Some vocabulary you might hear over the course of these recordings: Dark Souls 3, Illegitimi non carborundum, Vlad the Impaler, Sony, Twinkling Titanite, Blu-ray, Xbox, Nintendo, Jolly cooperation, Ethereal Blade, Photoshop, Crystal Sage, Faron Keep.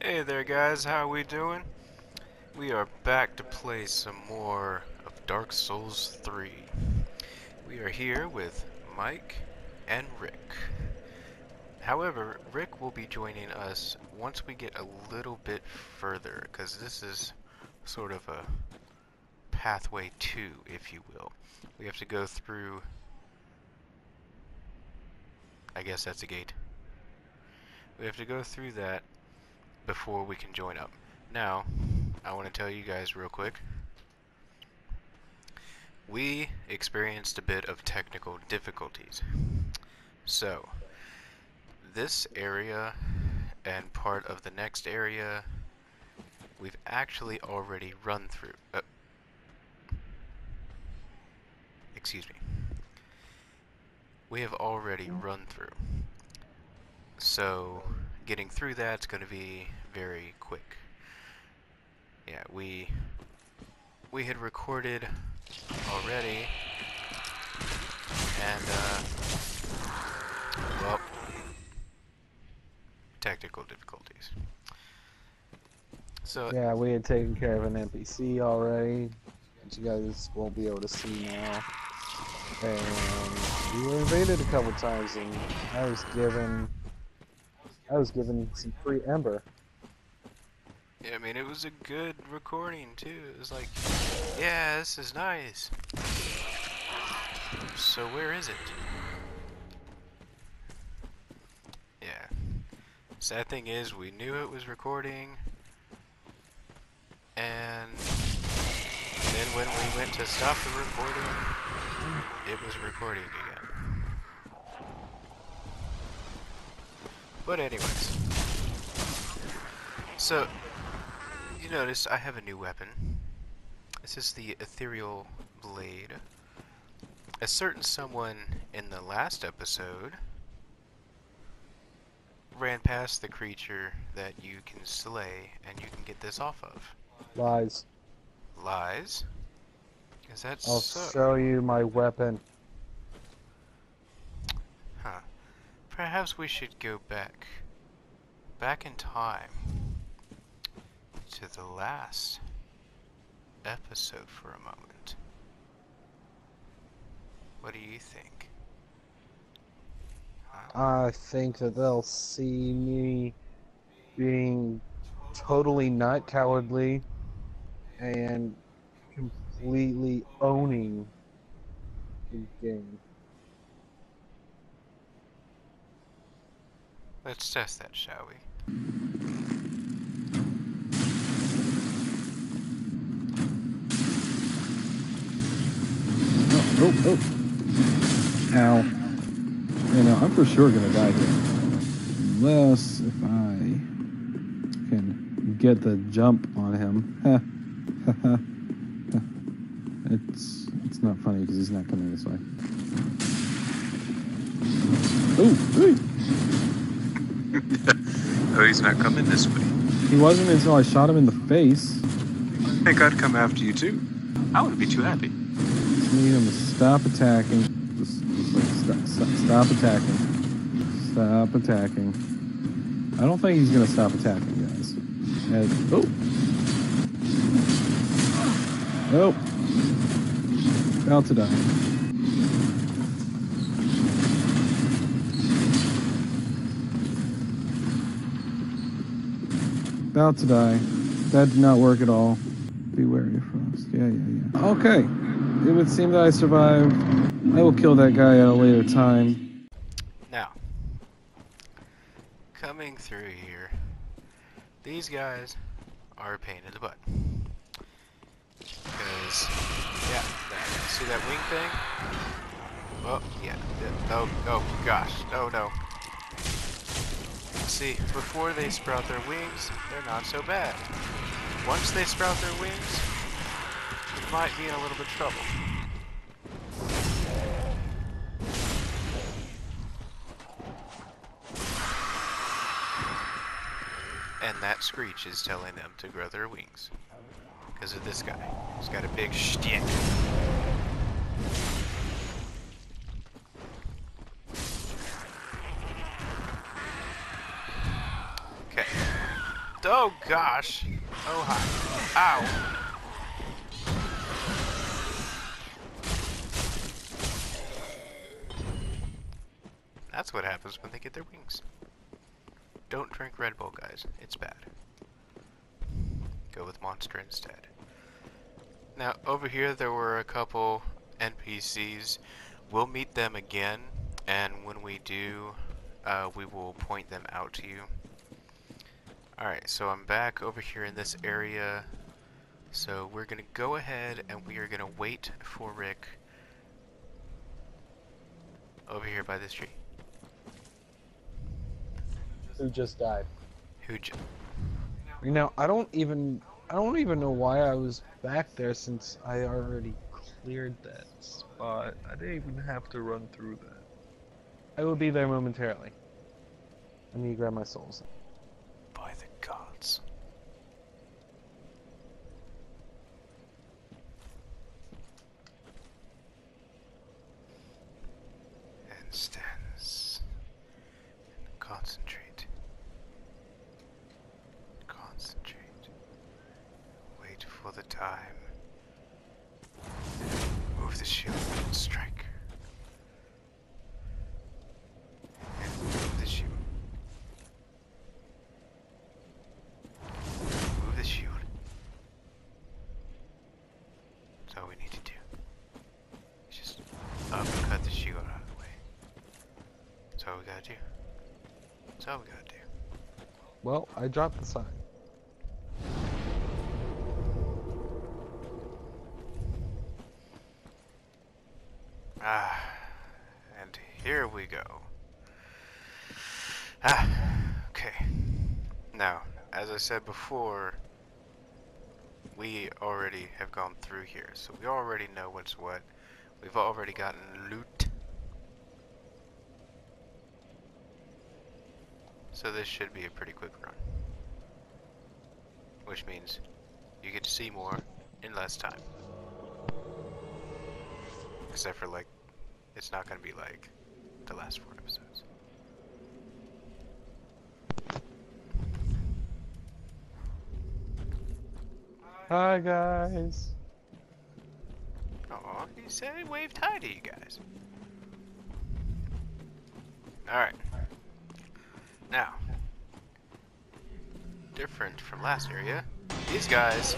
Hey there guys, how we doing? We are back to play some more of Dark Souls 3. We are here with Mike and Rick. However, Rick will be joining us once we get a little bit further, because this is sort of a pathway 2, if you will. We have to go through... I guess that's a gate. We have to go through that before we can join up. Now, I want to tell you guys real quick. We experienced a bit of technical difficulties. So, this area and part of the next area we've actually already run through. Excuse me. We have already run through. So, getting through that's going to be very quick. Yeah, we had recorded already, and well, technical difficulties. So yeah, we had taken care of an NPC already, which you guys won't be able to see now. And we were invaded a couple times, and I was given some free ember. Yeah, I mean, it was a good recording, too. It was like, yeah, this is nice. So where is it? Yeah. Sad thing is, we knew it was recording. And then when we went to stop the recording, it was recording again. But anyways. So... you notice I have a new weapon. This is the Ethereal Blade. A certain someone in the last episode ran past the creature that you can slay and you can get this off of. Lies. Lies? Is that so? I'll show you my weapon. Huh. Perhaps we should go back. Back in time. To the last episode for a moment. What do you think? I think that they'll see me being totally not cowardly and completely owning the game. Let's test that, shall we? Oh, oh. Ow. You know, I'm for sure gonna die here. Unless if I can get the jump on him. It's not funny because he's not coming this way. Oh, no, he's not coming this way. He wasn't until I shot him in the face. I think I'd come after you too. I wouldn't be too happy. Need him to stop attacking. Just like stop attacking. Stop attacking. I don't think he's gonna stop attacking, guys. And, oh. Oh. About to die. About to die. That did not work at all. Be wary of frost. Yeah. Okay. It would seem that I survived. I will kill that guy at a later time. Now, coming through here, these guys are a pain in the butt. Because, yeah, see that wing thing? Oh, yeah. Oh, gosh. Oh, no. See, before they sprout their wings, they're not so bad. Once they sprout their wings, might be in a little bit of trouble. And that screech is telling them to grow their wings. Because of this guy. He's got a big shtick. Okay. Oh gosh. Oh hi. Ow. That's what happens when they get their wings. Don't drink Red Bull, guys. It's bad. Go with Monster instead. Now, over here there were a couple NPCs. We'll meet them again, and when we do, we will point them out to you. Alright, so I'm back over here in this area. So we're going to go ahead and we are going to wait for Rick over here by this tree. Who just died? You know, I don't even know why I was back there since I already cleared that spot. I didn't even have to run through that. I will be there momentarily. I need to grab my souls. By the gods. And stands and concentrate. The time. Move the shield and strike. And move the shield. Move the shield. That's all we need to do. Just uppercut the shield out of the way. That's all we gotta do. That's all we gotta do. Well, I dropped the sign. And here we go. Okay. Now, as I said before, we already have gone through here, so we already know what's what. We've already gotten loot. So this should be a pretty quick run. Which means you get to see more in less time. Except for like, it's not going to be like the last 4 episodes. Hi guys! Aw, he said he waved hi to you guys. Alright. Now, different from last area, these guys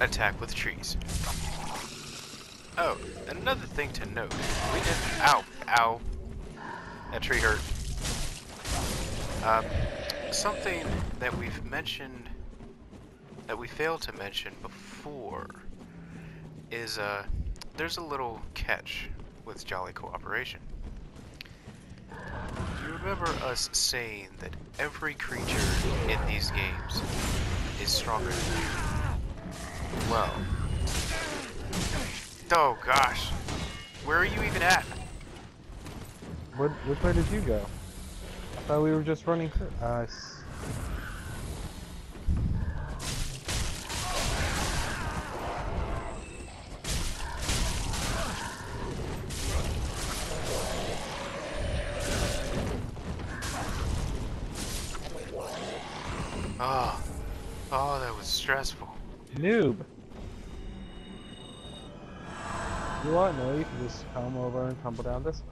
attack with trees. Oh, another thing to note, we did, ow, that tree hurt. Something that we've mentioned, that we failed to mention before, is there's a little catch with Jolly Cooperation. You remember us saying that every creature in these games is stronger than you? Well... Oh gosh, where are you even at? Which way did you go? I thought we were just running through. Oh, that was stressful. Noob. You want to know, you can just come over and tumble down this way.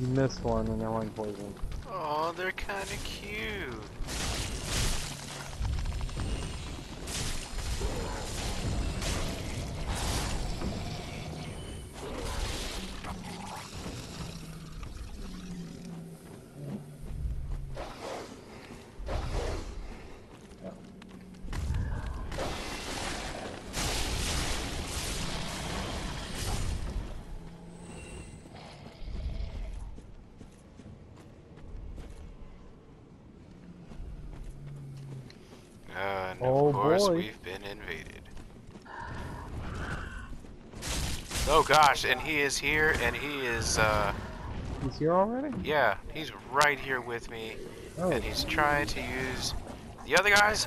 You missed one and they're one poison. Oh, they're kind of cute. Of course, we've been invaded. Oh gosh, and he is here, and he is, He's here already? Yeah, he's right here with me. Oh. And he's trying to use... The other guys?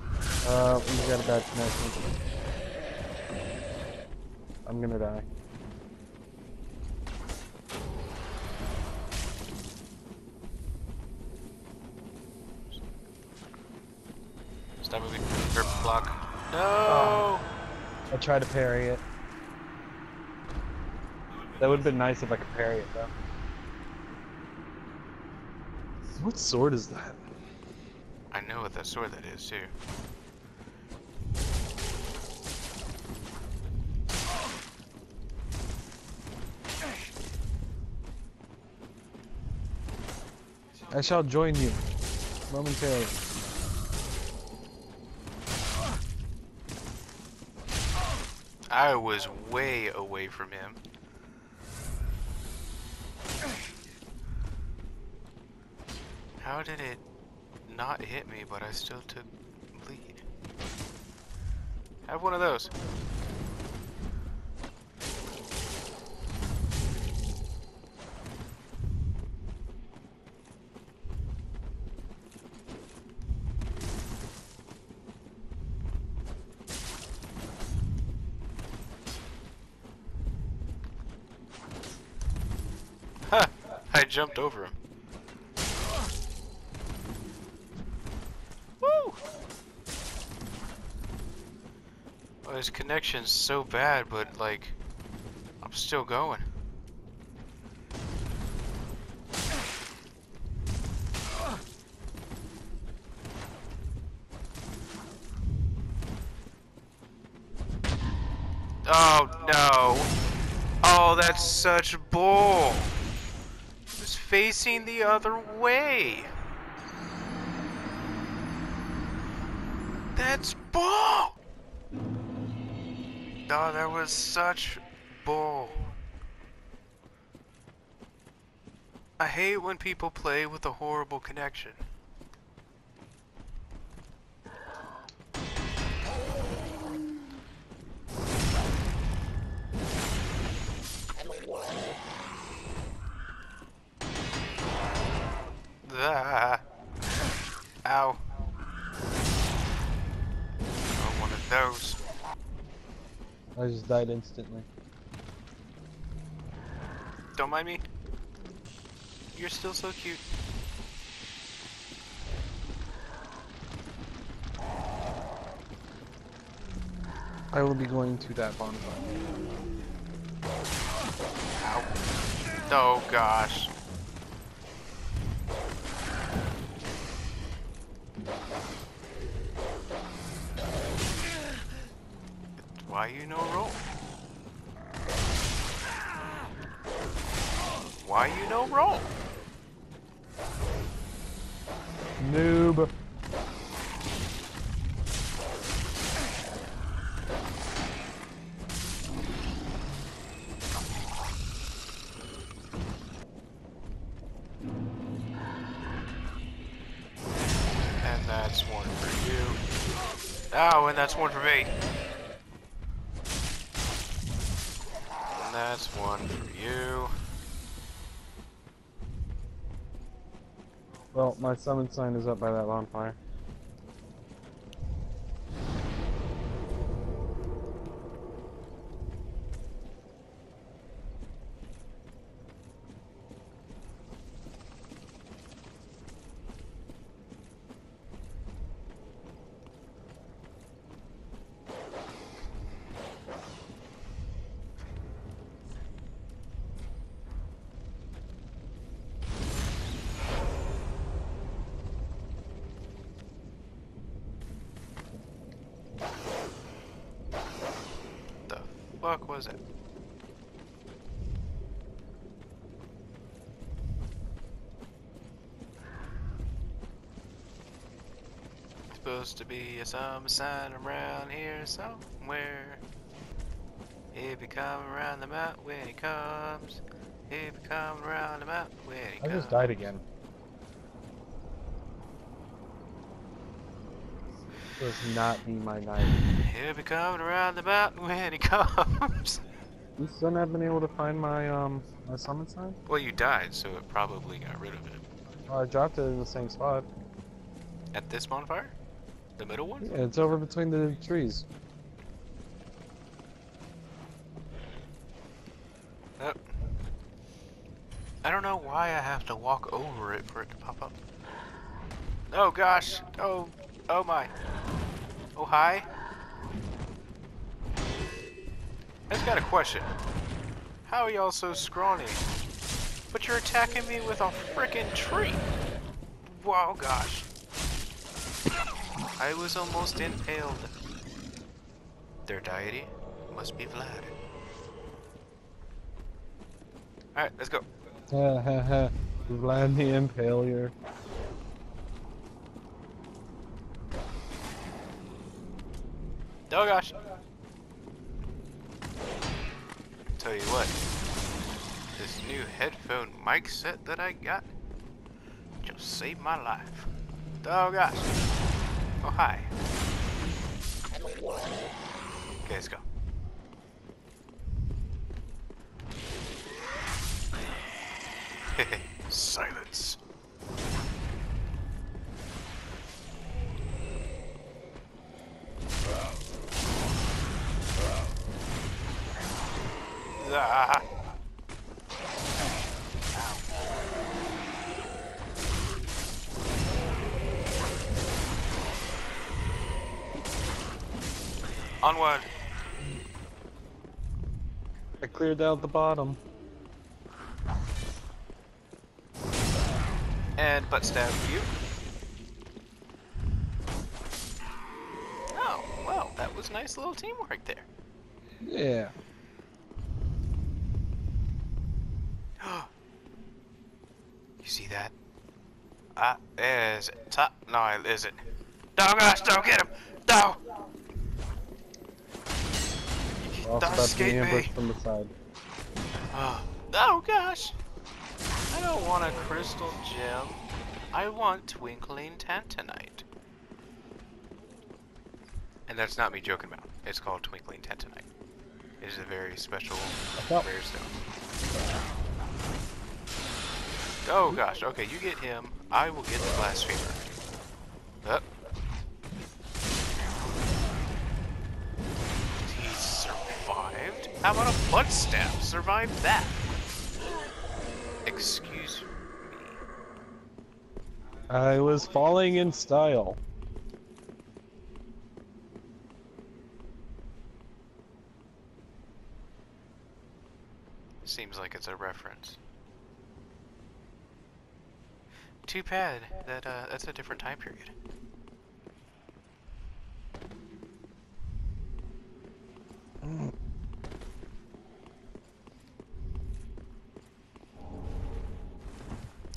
We've got a bad connection. I'm gonna die. Stop moving. Block. No! Oh. I tried to parry it. That would have been nice if I could parry it, though. What sword is that? I know what that sword that is, too. I shall join you momentarily. I was way away from him. How did it not hit me, but I still took lead? Have one of those. Ha! I jumped over him. His connection's so bad, but like, I'm still going. Oh no! Oh, that's such bull! It was facing the other way. That's bull! Oh, that was such bull. I hate when people play with a horrible connection. Ah. Ow. Oh, one of those. I just died instantly. Don't mind me. You're still so cute. I will be going to that bonfire. Ow. Oh gosh. Why you no roll? Why you no roll? Noob. And that's one for you. Oh, and that's one for me. That's one for you. Well, my summon sign is up by that bonfire. Fuck was it? It's supposed to be a summer sign around here somewhere. If you come around the map when he comes. If you come around the map when he comes. I just died again. does not be my knife. He'll be coming around the mountain when he comes. You still haven't been able to find my my summon sign? Well, you died, so it probably got rid of it. Well, I dropped it in the same spot. At this bonfire? The middle one? Yeah, it's over between the trees. I don't know why I have to walk over it for it to pop up. Oh gosh! Oh, oh my! Oh hi! I just got a question. How are y'all so scrawny? But you're attacking me with a frickin' tree! Wow, gosh! I was almost impaled. Their deity must be Vlad. All right, let's go. Vlad the Impaler. Oh gosh! Tell you what, this new headphone mic set that I got just saved my life. Oh gosh! Oh hi! Okay, let's go. Silence. Ah. Onward. I cleared out the bottom. And butt stab you. Oh, well, that was nice little teamwork there. Yeah. You see that? Ah, there's it. Top. No, it isn't. Oh gosh, don't get him! No! Don't escape me! From the side. Oh gosh! I don't want a crystal gem. I want Twinkling Titanite. And that's not me joking about. It's called Twinkling Titanite. It is a very special rare stone. Oh gosh, okay, you get him. I will get the blasphemer. Up. He survived? How about a blood stab? Survived that. Excuse me. I was falling in style. Seems like it's a reference. Too bad that that's a different time period. Mm.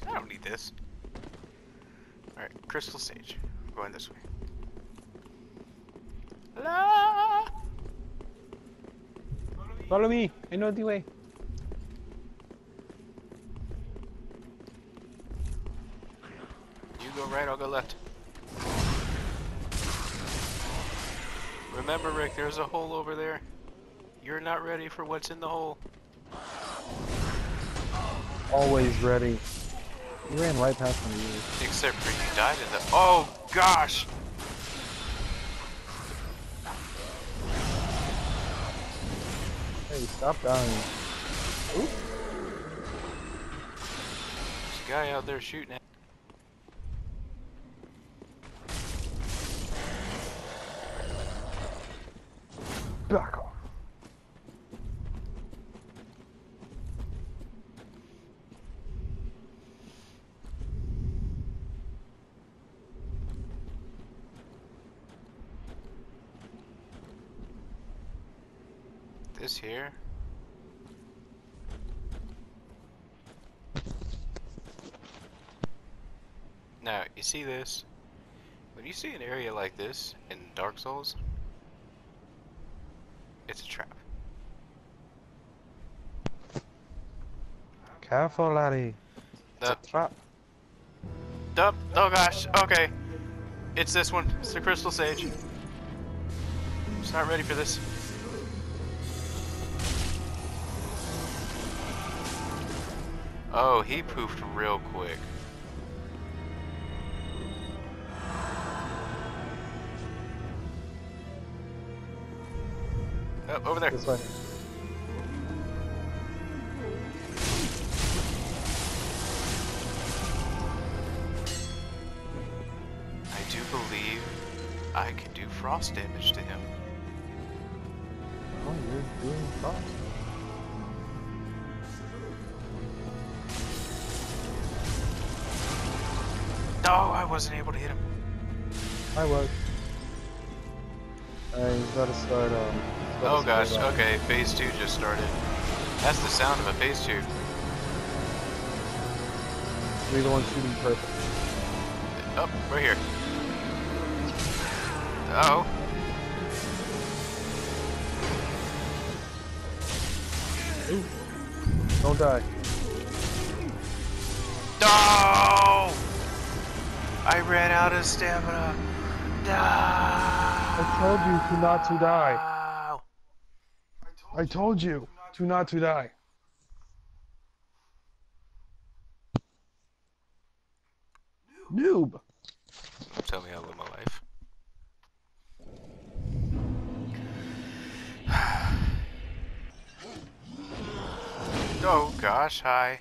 I don't need this. Alright, Crystal Sage. I'm going this way. La! Follow me! I know the way. You go right, I'll go left. Remember, Rick, there's a hole over there. You're not ready for what's in the hole. Always ready. You ran right past me. Except for you died in the— oh gosh! Hey, stop dying. Oop. There's a guy out there shooting at— back off. This here. Now, you see this? When you see an area like this in Dark Souls, it's a trap. Careful, laddie. It's a trap. Dup. Oh gosh, okay. It's this one. It's the Crystal Sage. I'm just not ready for this. Oh, he poofed real quick. Oh, over there. This way. I do believe I can do frost damage to him. Oh, you're doing frost. No, I wasn't able to hit him. I was. He's gotta start, Oh gosh, okay, phase 2 just started. That's the sound of a phase 2. We're the one shooting perfect. Oh, we're here. Uh oh. Ooh. Don't die. No! I ran out of stamina. No! I told you to not to die. I told you to not to die. Noob! Tell me how to live my life. Oh gosh, hi.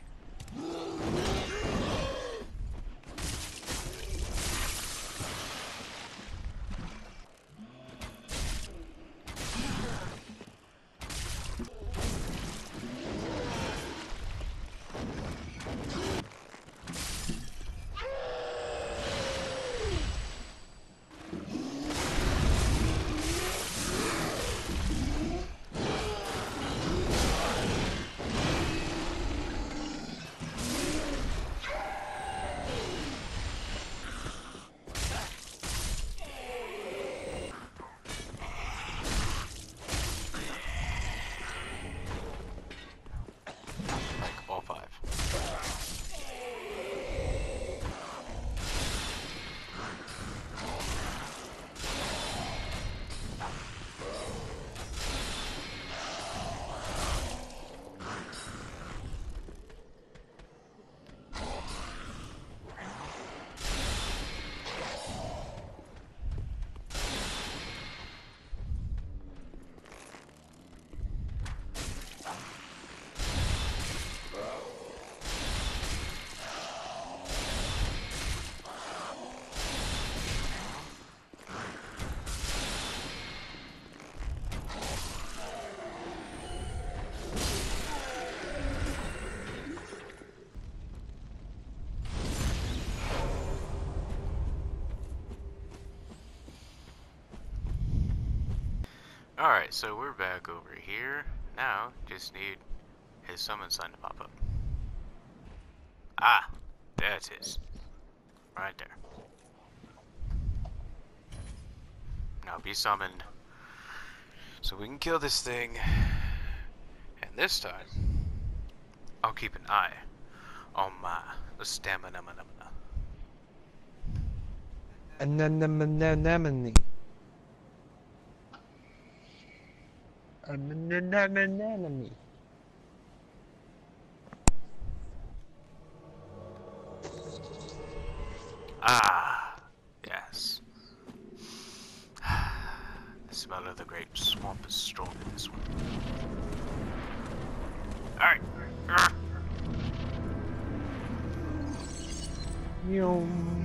Alright, so we're back over here. Now, just need his summon sign to pop up. Ah, there it is. Right there. Now be summoned. So we can kill this thing. And this time, I'll keep an eye on my stamina. Anemone. An enemy. Ah, yes. The smell of the grape swamp is strong in this one. Alright. Yum.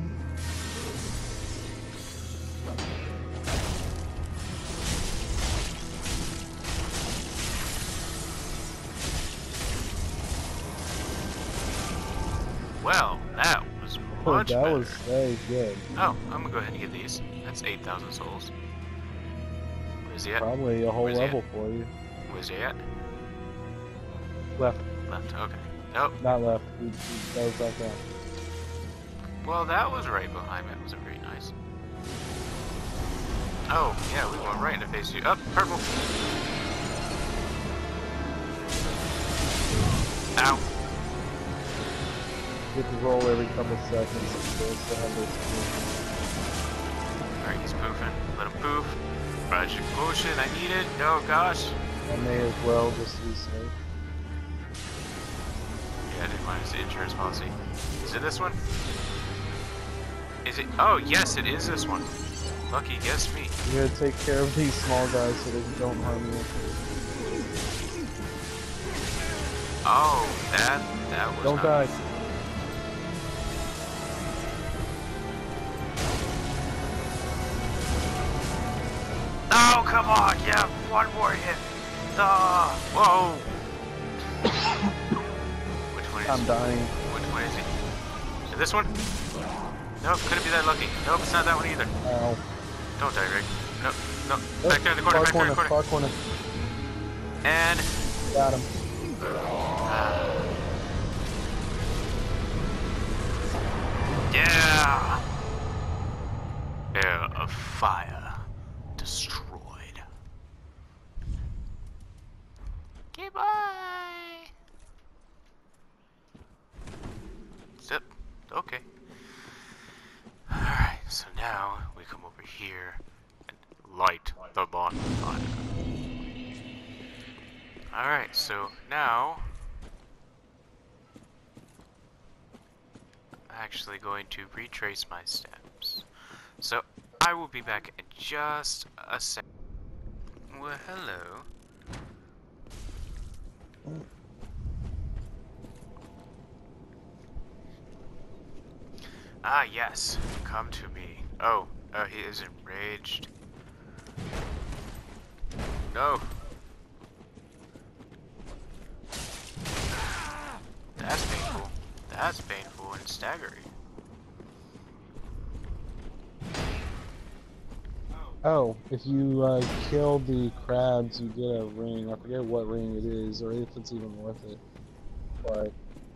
Well, that was much better. That was very good. Oh, I'm gonna go ahead and get these. That's 8,000 souls. Where's he at? Probably a whole level for you. Where's he at? Left. Left, okay. Nope. Not left. That was back down. Well, that was right behind me. That wasn't very nice. Oh, yeah, we went right into phase 2. Up, purple! Ow. You have to roll every couple seconds. Alright, he's poofing. Let him poof. Magic potion, I need it. Oh gosh. I may as well just be safe. Yeah, I didn't mind his insurance policy. Is it this one? Is it? Oh, yes, it is this one. Lucky guess me. You gotta take care of these small guys so they don't harm you. Oh, that was. Don't die. Oh, come on, yeah, one more hit. Whoa. Which one is it? I'm dying. Which one is it? Is it this one? Nope, couldn't be that lucky. Nope, it's not that one either. Ow. Don't die, Rick. Nope, nope. Oh, back there in the corner, far corner. And. Got him. Yeah! Air of fire destroyed. Goodbye! Zip. Okay. Alright, so now we come over here and light the bonfire. Alright, so now I'm actually going to retrace my steps. So I will be back in just a sec. Well, hello. Ah, yes. Come to me. Oh, he is enraged. No. That's painful. That's painful and staggering. Oh, if you kill the crabs, you get a ring. I forget what ring it is, or if it's even worth it. But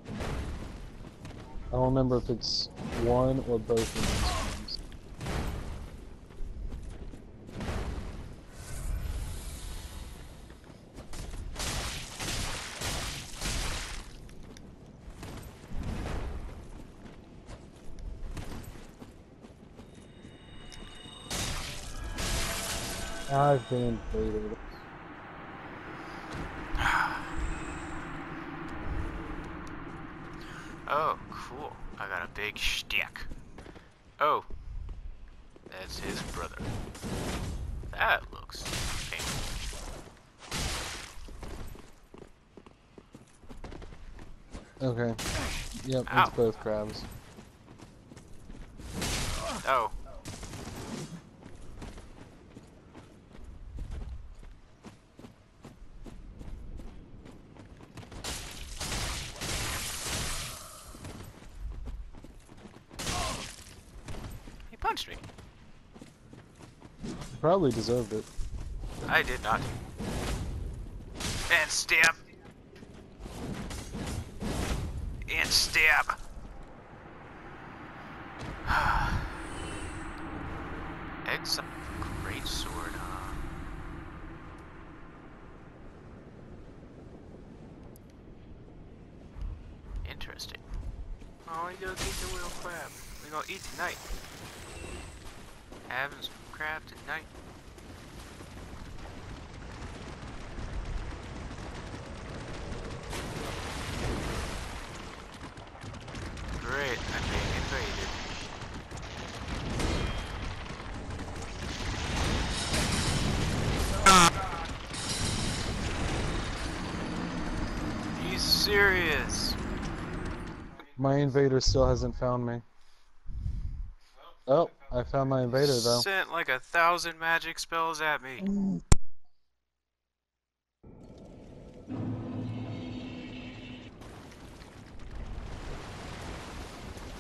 I don't remember if it's one or both of these things. I've been invaded. Oh, cool. I got a big shtick. Oh. That's his brother. That looks painful. Okay. Yep, ow. It's both crabs. Oh. Probably deserved it. I did not. And stab. And stab. Exile. Great sword, huh? Interesting. Oh, we gonna eat the real crab. We gonna eat tonight. Having some crab tonight. Great, I'm being invaded. Are you serious? My invader still hasn't found me. Oh. I found my invader, though. Sent like 1,000 magic spells at me.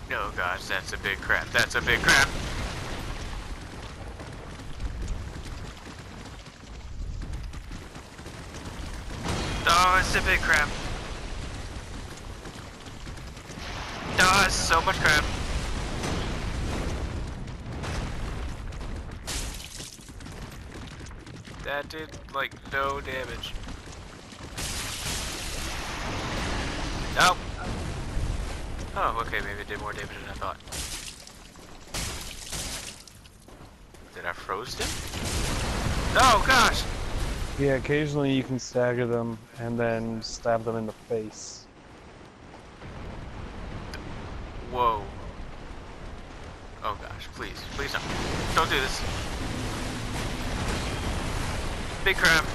No, gosh, that's a big crap. That's a big crap. Oh, it's a big crap. Oh, it's so much crap. That did, like, no damage. Nope. Oh, okay, maybe it did more damage than I thought. Did I froze him? Oh gosh! Yeah, occasionally you can stagger them and then stab them in the face. Whoa. Oh gosh, please, please don't. Don't do this. Big crap.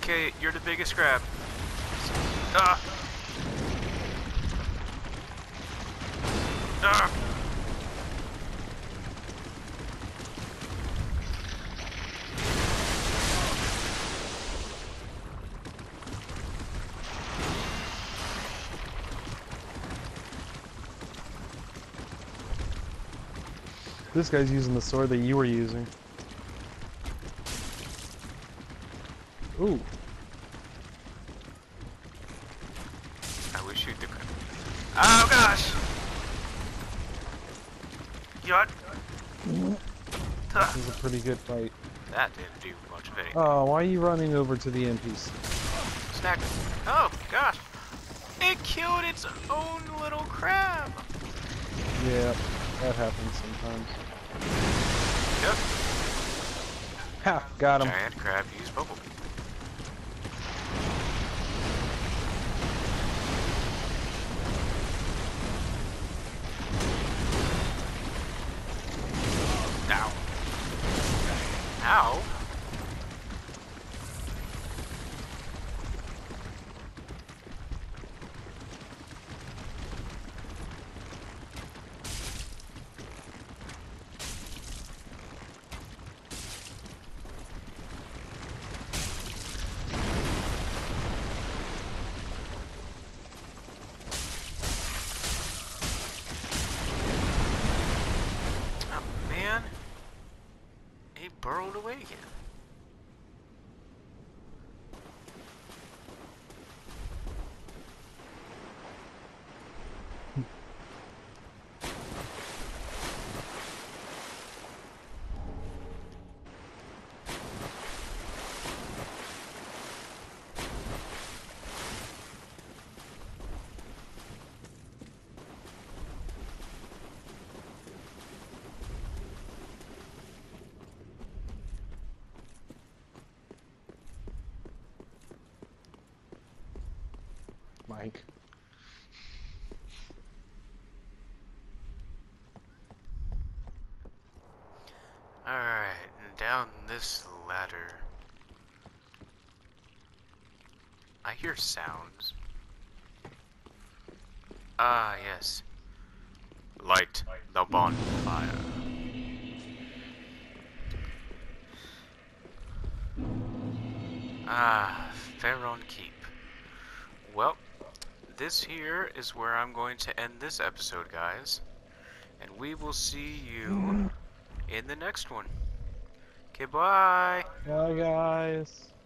Okay, you're the biggest crab. This guy's using the sword that you were using. Ooh. I will shoot the crap. Oh gosh! Yot. This is a pretty good fight. That didn't do much of anything. Oh, why are you running over to the NPC? Snack. Oh gosh! It killed its own little crab! Yeah. That happens sometimes. Yep. Ha! Got him. Giant crab used bubble. Ow. Ow? Burrowed away again. Mike. Alright, and down this ladder. I hear sounds. Ah, yes. Light the bonfire. Ah, Faron Keep. Well, this here is where I'm going to end this episode, guys. And we will see you in the next one. Okay, bye! Bye, guys.